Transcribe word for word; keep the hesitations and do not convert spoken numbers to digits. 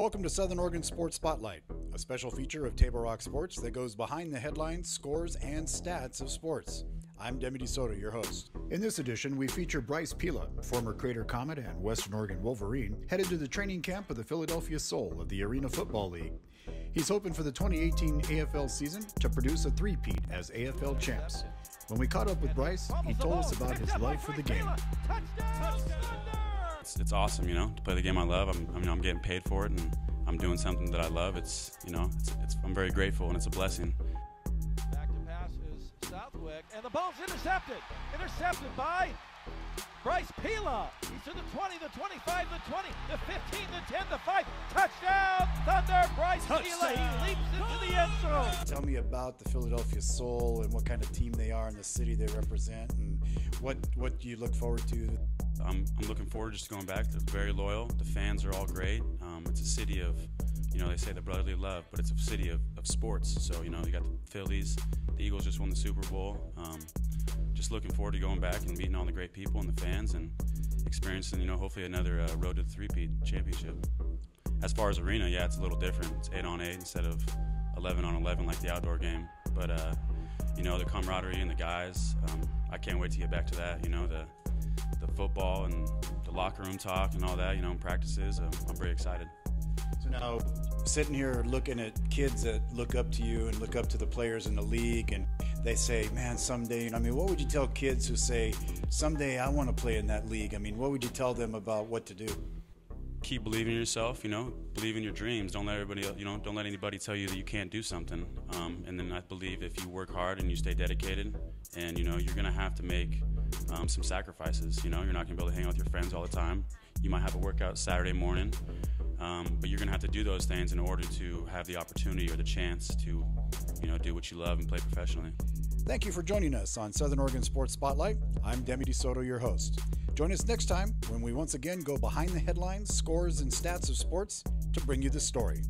Welcome to Southern Oregon Sports Spotlight, a special feature of Table Rock Sports that goes behind the headlines, scores, and stats of sports. I'm Demi DeSoto, your host. In this edition, we feature Bryce Peila, former Crater Comet and Western Oregon Wolverine, headed to the training camp of the Philadelphia Soul of the Arena Football League. He's hoping for the twenty eighteen A F L season to produce a three-peat as A F L champs. When we caught up with Bryce, he told us about his love for the game. It's, it's awesome, you know, to play the game I love. I'm, I mean, I'm getting paid for it, and I'm doing something that I love. It's, you know, it's, it's, I'm very grateful, and it's a blessing. Back to pass is Southwick, and the ball's intercepted. Intercepted by Bryce Peila. He's to the twenty, the twenty-five, the twenty, the fifteen, the ten, the five. Touchdown, Thunder, Bryce Peila. He leaps into the end zone. Tell me about the Philadelphia Soul and what kind of team they are and the city they represent, and what what you look forward to. I'm, I'm looking forward just to going back. They're very loyal. The fans are all great. Um, it's a city of, you know, they say the brotherly love, but it's a city of, of sports. So, you know, you got the Phillies, the Eagles just won the Super Bowl. Um, just looking forward to going back and meeting all the great people and the fans and experiencing, you know, hopefully another uh, road to the three-peat championship. As far as arena, yeah, it's a little different. It's eight on eight instead of eleven on eleven like the outdoor game. But, uh, you know, the camaraderie and the guys, um, I can't wait to get back to that, you know, the the football and the locker room talk and all that, you know, and practices. I'm, I'm very excited. So now sitting here looking at kids that look up to you and look up to the players in the league, and they say, man, someday, I mean, what would you tell kids who say, someday I want to play in that league? I mean, what would you tell them about what to do? Keep believing in yourself, you know, believe in your dreams. Don't let everybody, you know, don't let anybody tell you that you can't do something. Um, and then I believe if you work hard and you stay dedicated and, you know, you're going to have to make Um, some sacrifices. You know, you're not gonna be able to hang out with your friends all the time. You might have a workout Saturday morning, um, but you're gonna have to do those things in order to have the opportunity or the chance to, you know, do what you love and play professionally. Thank you for joining us on Southern Oregon Sports Spotlight. I'm Demi DeSoto, your host. Join us next time when we once again go behind the headlines, scores, and stats of sports to bring you the story.